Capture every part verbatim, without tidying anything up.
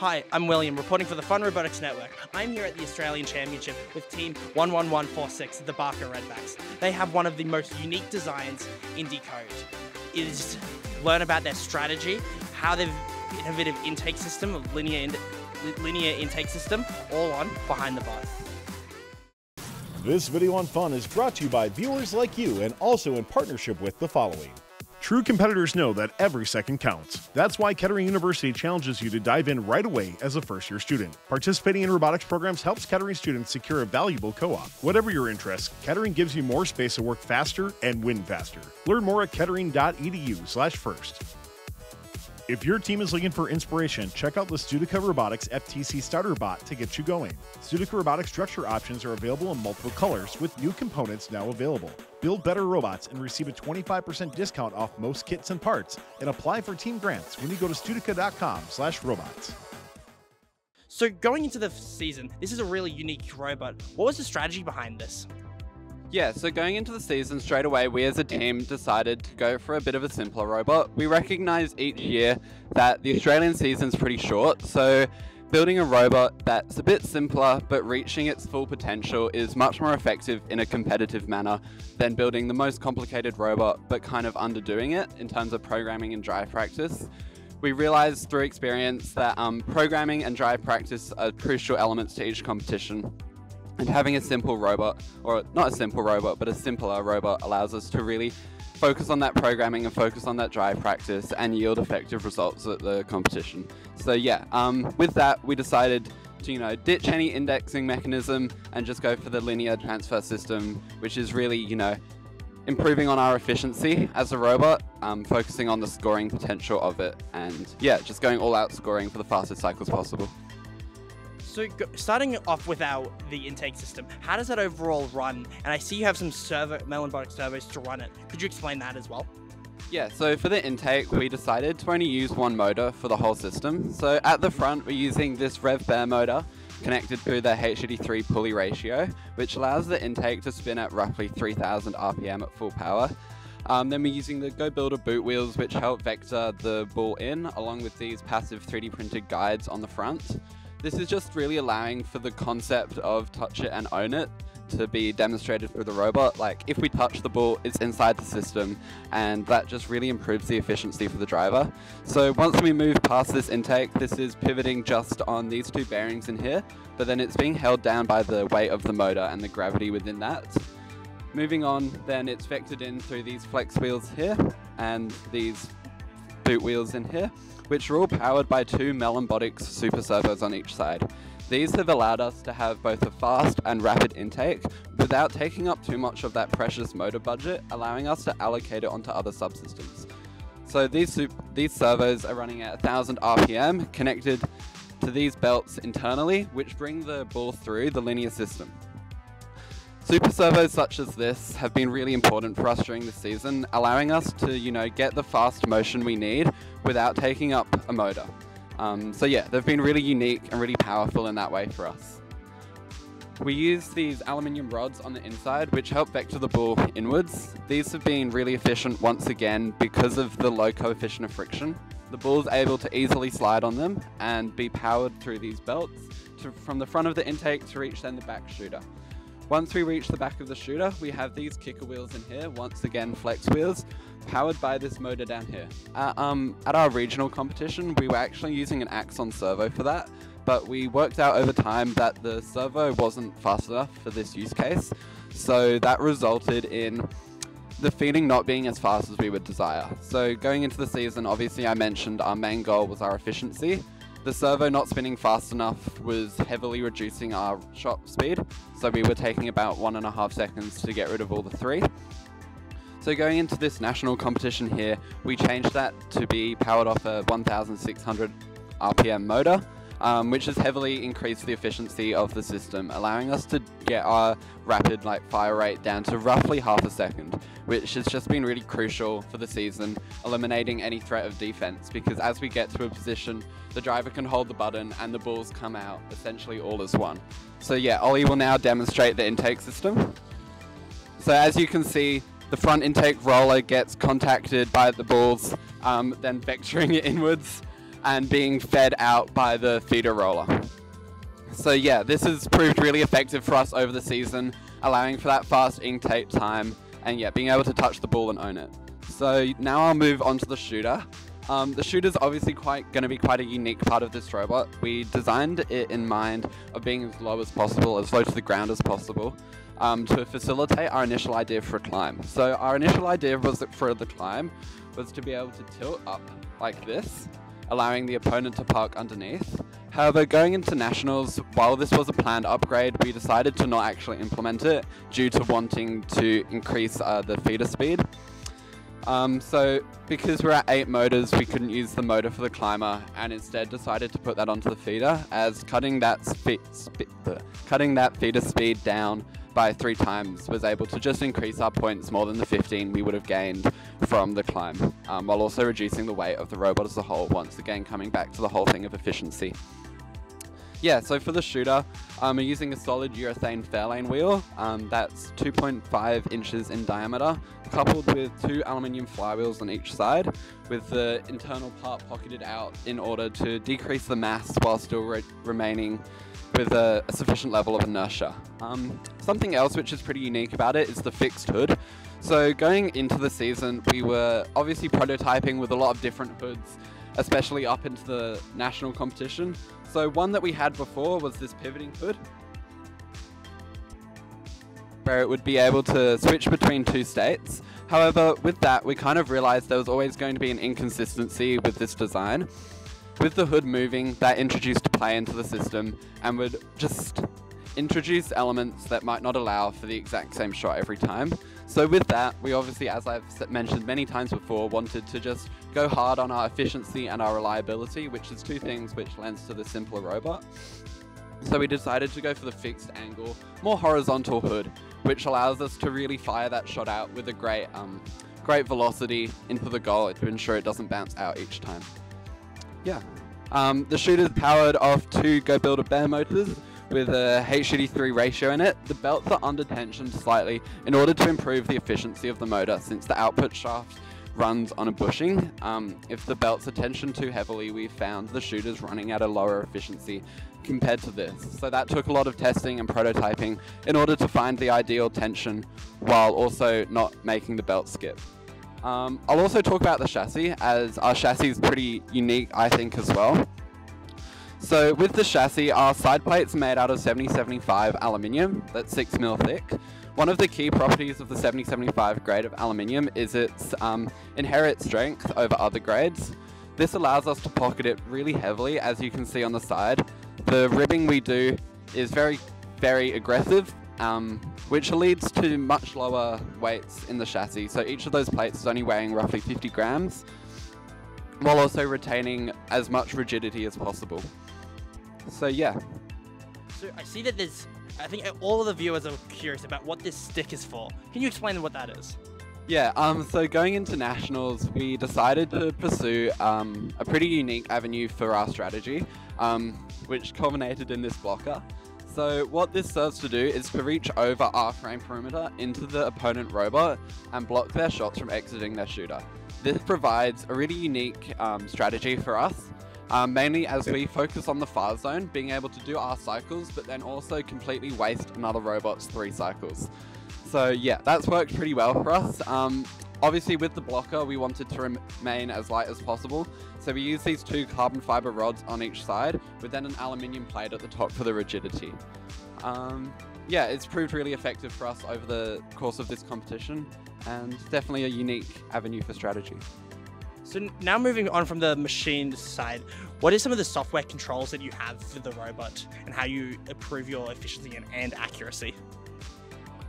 Hi, I'm William, reporting for the Fun Robotics Network. I'm here at the Australian Championship with team one one one four six, the Barker Redbacks. They have one of the most unique designs in Decode. It is learn about their strategy, how they've innovative intake system, of linear, in linear intake system, all on Behind the Bars. This video on Fun is brought to you by viewers like you and also in partnership with the following. True competitors know that every second counts. That's why Kettering University challenges you to dive in right away as a first-year student. Participating in robotics programs helps Kettering students secure a valuable co-op. Whatever your interests, Kettering gives you more space to work faster and win faster. Learn more at kettering.edu slash first. If your team is looking for inspiration, check out the Studica Robotics F T C Starter Bot to get you going. Studica Robotics structure options are available in multiple colors with new components now available. Build better robots and receive a twenty-five percent discount off most kits and parts, and apply for team grants when you go to studica.com slash robots. So going into the season, this is a really unique robot. What was the strategy behind this? Yeah, so going into the season straight away, we as a team decided to go for a bit of a simpler robot. We recognise each year that the Australian season's pretty short, so building a robot that's a bit simpler but reaching its full potential is much more effective in a competitive manner than building the most complicated robot but kind of underdoing it in terms of programming and drive practice. We realised through experience that um, programming and drive practice are crucial elements to each competition. And having a simple robot, or not a simple robot, but a simpler robot allows us to really focus on that programming and focus on that drive practice and yield effective results at the competition. So yeah, um, with that, we decided to, you know, ditch any indexing mechanism and just go for the linear transfer system, which is really, you know, improving on our efficiency as a robot, um, focusing on the scoring potential of it. And yeah, just going all out scoring for the fastest cycles possible. So starting off with our, the intake system, how does that overall run? And I see you have some servo, Mecanum servos to run it. Could you explain that as well? Yeah, so for the intake, we decided to only use one motor for the whole system. So at the front, we're using this rev bear motor connected through the H D T three pulley ratio, which allows the intake to spin at roughly three thousand R P M at full power. Um, then we're using the GoBilda boot wheels, which help vector the ball in, along with these passive three D printed guides on the front. This is just really allowing for the concept of touch it and own it to be demonstrated through the robot. Like, if we touch the ball, it's inside the system, and that just really improves the efficiency for the driver. So once we move past this intake, this is pivoting just on these two bearings in here, but then it's being held down by the weight of the motor and the gravity within that. Moving on, then it's vectored in through these flex wheels here and these boot wheels in here, which are all powered by two Mecanum super servos on each side. These have allowed us to have both a fast and rapid intake without taking up too much of that precious motor budget, allowing us to allocate it onto other subsystems. So these, these servos are running at one thousand R P M connected to these belts internally, which bring the ball through the linear system. Super servos such as this have been really important for us during the season, allowing us to, you know, get the fast motion we need without taking up a motor. Um, so yeah, they've been really unique and really powerful in that way for us. We use these aluminium rods on the inside, which help vector the ball inwards. These have been really efficient once again because of the low coefficient of friction. The ball's able to easily slide on them and be powered through these belts to, from the front of the intake to reach then the back shooter. Once we reach the back of the shooter, we have these kicker wheels in here, once again flex wheels, powered by this motor down here. Uh, um, at our regional competition, we were actually using an Axon servo for that, but we worked out over time that the servo wasn't fast enough for this use case, so that resulted in the feeding not being as fast as we would desire. So going into the season, obviously I mentioned our main goal was our efficiency. The servo not spinning fast enough was heavily reducing our shot speed, so we were taking about one and a half seconds to get rid of all the three. So going into this national competition here, we changed that to be powered off a one thousand six hundred R P M motor, um, which has heavily increased the efficiency of the system, allowing us to get our rapid like fire rate down to roughly half a second, which has just been really crucial for the season, eliminating any threat of defense, because as we get to a position, the driver can hold the button and the balls come out essentially all as one. So yeah, Ollie will now demonstrate the intake system. So as you can see, the front intake roller gets contacted by the balls, um, then vectoring it inwards. and being fed out by the feeder roller. So yeah, this has proved really effective for us over the season, allowing for that fast ink-tape time and yeah, being able to touch the ball and own it. So now I'll move on to the shooter. Um, the shooter's obviously quite going to be quite a unique part of this robot. We designed it in mind of being as low as possible, as low to the ground as possible, um, to facilitate our initial idea for a climb. So our initial idea was that for the climb was to be able to tilt up like this, allowing the opponent to park underneath. However, going into nationals, while this was a planned upgrade, we decided to not actually implement it due to wanting to increase uh, the feeder speed. Um, so because we're at eight motors, we couldn't use the motor for the climber, and instead decided to put that onto the feeder, as cutting that, spe spe cutting that feeder speed down by three times was able to just increase our points more than the fifteen we would have gained from the climb, um, while also reducing the weight of the robot as a whole, once again coming back to the whole thing of efficiency. Yeah, so for the shooter, um, we're using a solid urethane Fairlane wheel, um, that's two point five inches in diameter, coupled with two aluminium flywheels on each side, with the internal part pocketed out in order to decrease the mass while still re remaining with a, a sufficient level of inertia. Um, something else which is pretty unique about it is the fixed hood. So going into the season, we were obviously prototyping with a lot of different hoods, especially up into the national competition. So one that we had before was this pivoting hood, where it would be able to switch between two states. However, with that, we kind of realized there was always going to be an inconsistency with this design. With the hood moving, that introduced play into the system and would just introduce elements that might not allow for the exact same shot every time. So with that, we obviously, as I've mentioned many times before, wanted to just go hard on our efficiency and our reliability, which is two things which lends to the simpler robot. So we decided to go for the fixed angle, more horizontal hood, which allows us to really fire that shot out with a great, um, great velocity into the goal to ensure it doesn't bounce out each time. Yeah. Um, the shooter's powered off two GoBilda bare motors, with a H D T three ratio in it. The belts are under tension slightly in order to improve the efficiency of the motor, since the output shaft runs on a bushing. Um, if the belts are tensioned too heavily, we found the shooters running at a lower efficiency compared to this. So that took a lot of testing and prototyping in order to find the ideal tension while also not making the belt skip. Um, I'll also talk about the chassis, as our chassis is pretty unique, I think, as well. So with the chassis, our side plate's made out of seventy seventy-five aluminium, that's six mil thick. One of the key properties of the seventy seventy-five grade of aluminium is its um, inherent strength over other grades. This allows us to pocket it really heavily, as you can see on the side. The ribbing we do is very, very aggressive, um, which leads to much lower weights in the chassis. So each of those plates is only weighing roughly fifty grams, while also retaining as much rigidity as possible. So yeah. So I see that there's, I think all of the viewers are curious about what this stick is for. Can you explain what that is? Yeah, um, so going into nationals, we decided to pursue um, a pretty unique avenue for our strategy, um, which culminated in this blocker. So what this serves to do is to reach over our frame perimeter into the opponent robot and block their shots from exiting their shooter. This provides a really unique um, strategy for us, Um, mainly as we focus on the far zone, being able to do our cycles, but then also completely waste another robot's three cycles. So yeah, that's worked pretty well for us. Um, obviously with the blocker, we wanted to remain as light as possible. So we use these two carbon fiber rods on each side, with then an aluminium plate at the top for the rigidity. Um, yeah, it's proved really effective for us over the course of this competition, and definitely a unique avenue for strategy. So now moving on from the machine side, what are some of the software controls that you have for the robot and how you improve your efficiency and, and accuracy?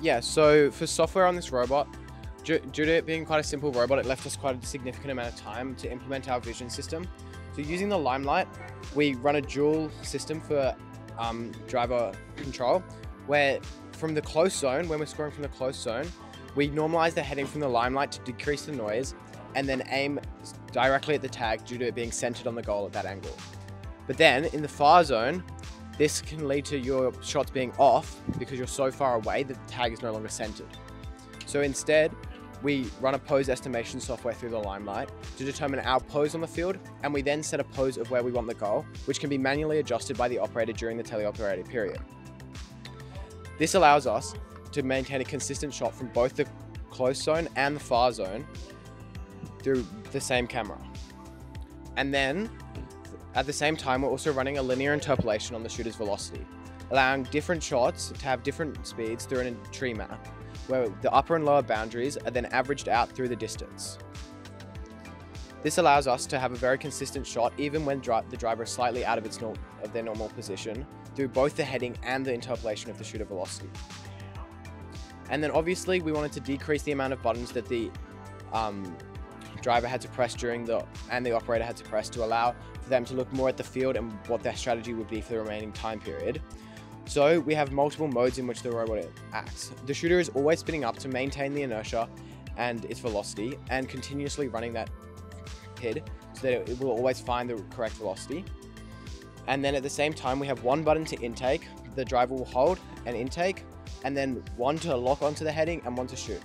Yeah, so for software on this robot, due, due to it being quite a simple robot, it left us quite a significant amount of time to implement our vision system. So using the Limelight, we run a dual system for um, driver control, where from the close zone, when we're scoring from the close zone, we normalize the heading from the Limelight to decrease the noise, and then aim directly at the tag due to it being centered on the goal at that angle. But then in the far zone, this can lead to your shots being off because you're so far away that the tag is no longer centered. So instead, We run a pose estimation software through the Limelight to determine our pose on the field, and we then set a pose of where we want the goal, which can be manually adjusted by the operator during the teleoperator period. This allows us to maintain a consistent shot from both the close zone and the far zone through the same camera. And then, at the same time, we're also running a linear interpolation on the shooter's velocity, allowing different shots to have different speeds through a tree map, where the upper and lower boundaries are then averaged out through the distance. This allows us to have a very consistent shot even when dri the driver is slightly out of, its nor of their normal position through both the heading and the interpolation of the shooter velocity. And then obviously we wanted to decrease the amount of buttons that the um, driver had to press during the, and the operator had to press, to allow for them to look more at the field and what their strategy would be for the remaining time period. So we have multiple modes in which the robot acts. The shooter is always spinning up to maintain the inertia and its velocity, and continuously running that H I D so that it will always find the correct velocity. And then at the same time, we have one button to intake. The driver will hold and intake, and then one to lock onto the heading and one to shoot,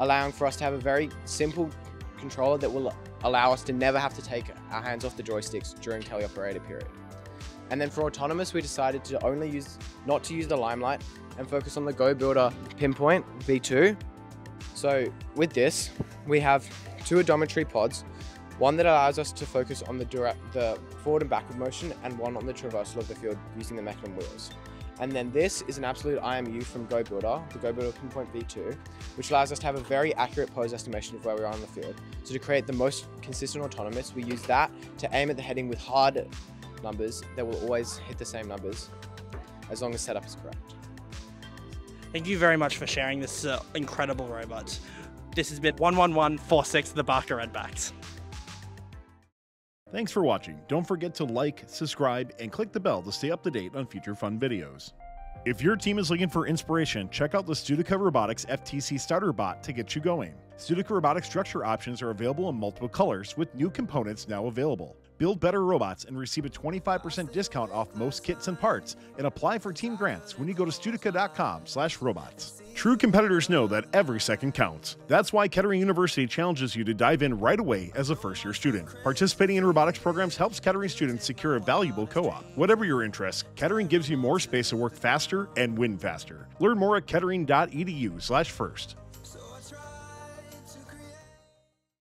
allowing for us to have a very simple controller that will allow us to never have to take our hands off the joysticks during teleoperator period. And then for autonomous, we decided to only use, not to use the Limelight, and focus on the GoBilda Pinpoint V two. So with this, we have two odometry pods, one that allows us to focus on the, direct, the forward and backward motion, and one on the traversal of the field using the Mecanum wheels. And then this is an absolute I M U from GoBilda, the GoBilder Pinpoint V two, which allows us to have a very accurate pose estimation of where we are on the field. So to create the most consistent autonomous, we use that to aim at the heading with hard numbers that will always hit the same numbers, as long as setup is correct. Thank you very much for sharing this uh, incredible robot. This has been one one one four six the Barker Redbacks. Thanks for watching. Don't forget to like, subscribe, and click the bell to stay up to date on future fun videos. If your team is looking for inspiration, check out the Studica Robotics F T C Starter Bot to get you going. Studica Robotics structure options are available in multiple colors, with new components now available. Build better robots and receive a twenty-five percent discount off most kits and parts, and apply for team grants when you go to studica dot com slash robots. True competitors know that every second counts. That's why Kettering University challenges you to dive in right away as a first-year student. Participating in robotics programs helps Kettering students secure a valuable co-op. Whatever your interests, Kettering gives you more space to work faster and win faster. Learn more at kettering dot e d u slash first.